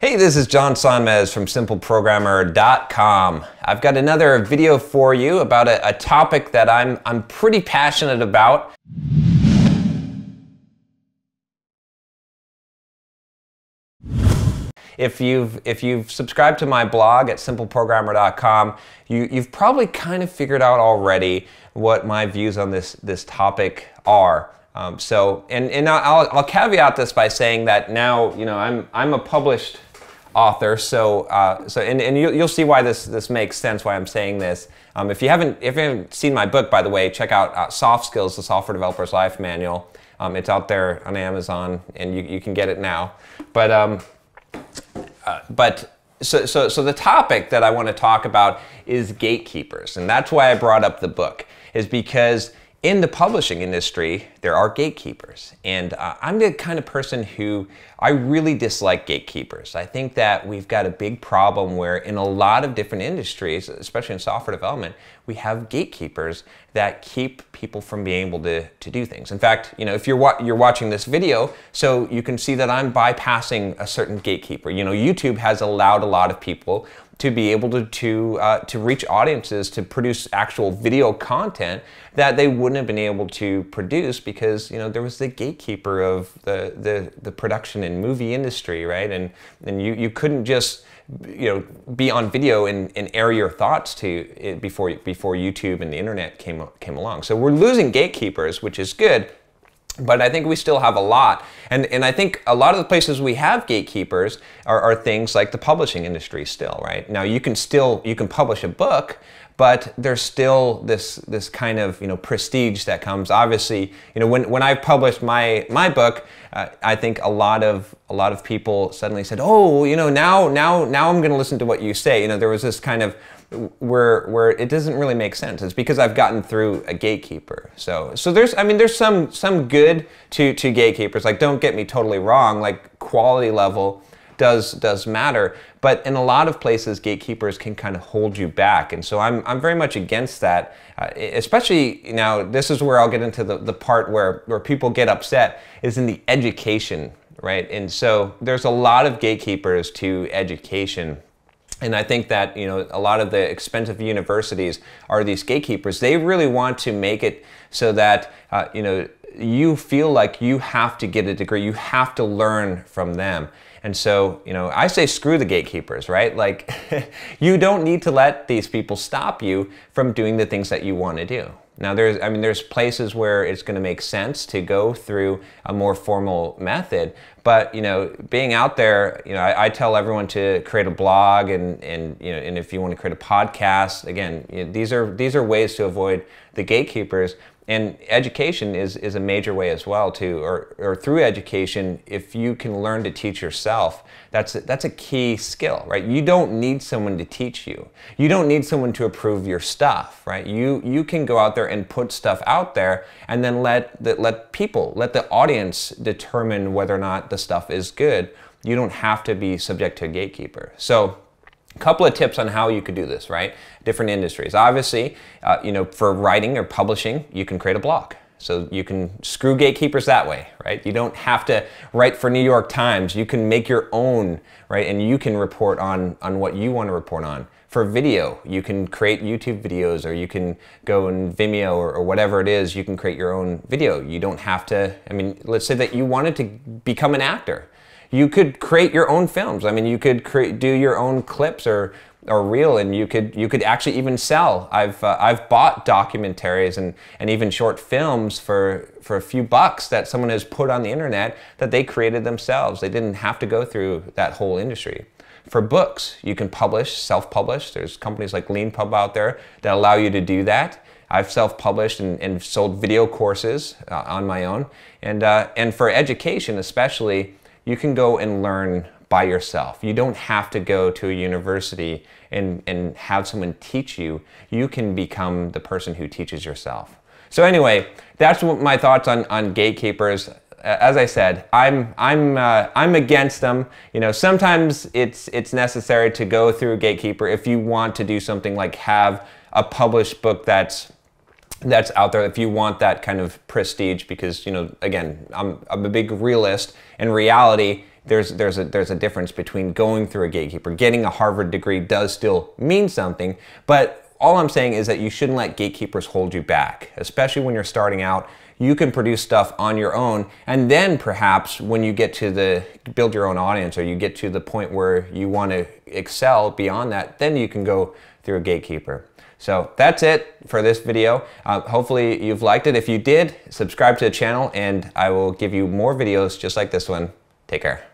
Hey, this is John Sanmez from SimpleProgrammer.com. I've got another video for you about a topic that I'm pretty passionate about. If you've subscribed to my blog at SimpleProgrammer.com, you've probably kind of figured out already what my views on this topic are. I'll caveat this by saying that now, you know, I'm a published author, so you'll see why this makes sense, why I'm saying this. If you haven't seen my book, by the way, check out Soft Skills: The Software Developer's Life Manual. It's out there on Amazon, and you can get it now. But so the topic that I want to talk about is gatekeepers, and that's why I brought up the book, is because in the publishing industry, there are gatekeepers, and I'm the kind of person who I really dislike gatekeepers. I think that we've got a big problem where in a lot of different industries, especially in software development, we have gatekeepers that keep people from being able to do things. In fact, you know, if you're watching this video, so you can see that I'm bypassing a certain gatekeeper. You know, YouTube has allowed a lot of people to be able to reach audiences, to produce actual video content that they wouldn't have been able to produce because, you know, there was the gatekeeper of the production and movie industry, right? And you couldn't just, you know, be on video and air your thoughts to it before YouTube and the internet came along. So we're losing gatekeepers, which is good. But I think we still have a lot, and I think a lot of the places we have gatekeepers are things like the publishing industry still, right? Now you can publish a book, but there's still this kind of, you know, prestige that comes. Obviously, you know, when I published my book, I think a lot of people suddenly said, oh, you know, now I'm going to listen to what you say. You know, there was this kind of where it doesn't really make sense. It's because I've gotten through a gatekeeper. So there's some good to gatekeepers. Like, don't get me totally wrong. Like, quality level does matter, but in a lot of places gatekeepers can kind of hold you back, and so I'm very much against that, especially now. This is where I'll get into the part where people get upset, is in the education, right? And so there's a lot of gatekeepers to education, and I think that, you know, a lot of the expensive universities are these gatekeepers. They really want to make it so that you know, you feel like you have to get a degree, you have to learn from them. And so, you know, I say screw the gatekeepers, right? Like, you don't need to let these people stop you from doing the things that you want to do. Now there's places where it's going to make sense to go through a more formal method, but, you know, being out there, you know, I tell everyone to create a blog, and you know, and if you want to create a podcast, again, you know, these are ways to avoid the gatekeepers. And education is a major way as well too, or through education, if you can learn to teach yourself, that's a key skill, right? You don't need someone to teach you. You don't need someone to approve your stuff, right? You can go out there and put stuff out there, and then let the audience determine whether or not the stuff is good. You don't have to be subject to a gatekeeper. So, couple of tips on how you could do this, right? Different industries. Obviously, you know, for writing or publishing, you can create a blog. So you can screw gatekeepers that way, right? You don't have to write for New York Times. You can make your own, right? And you can report on what you want to report on. For video, you can create YouTube videos, or you can go in Vimeo or whatever it is, you can create your own video. You don't have to, I mean, let's say that you wanted to become an actor. You could create your own films. I mean, you could do your own clips or reel, and you could actually even sell. I've bought documentaries and even short films for a few bucks that someone has put on the internet that they created themselves. They didn't have to go through that whole industry. For books, you can publish, self-publish. There's companies like LeanPub out there that allow you to do that. I've self-published and sold video courses on my own. And for education especially, you can go and learn by yourself. You don't have to go to a university and have someone teach you. You can become the person who teaches yourself. So anyway, that's what my thoughts on gatekeepers. As I said, I'm against them. You know, sometimes it's necessary to go through a gatekeeper if you want to do something like have a published book that's out there, if you want that kind of prestige, because, you know, again, I'm a big realist, and reality there's a difference between going through a gatekeeper. Getting a Harvard degree does still mean something, but all I'm saying is that you shouldn't let gatekeepers hold you back, especially when you're starting out. You can produce stuff on your own, and then perhaps when you get to the build your own audience, or you get to the point where you want to excel beyond that, then you can go through a gatekeeper. So that's it for this video. Hopefully you've liked it. If you did, subscribe to the channel, and I will give you more videos just like this one. Take care.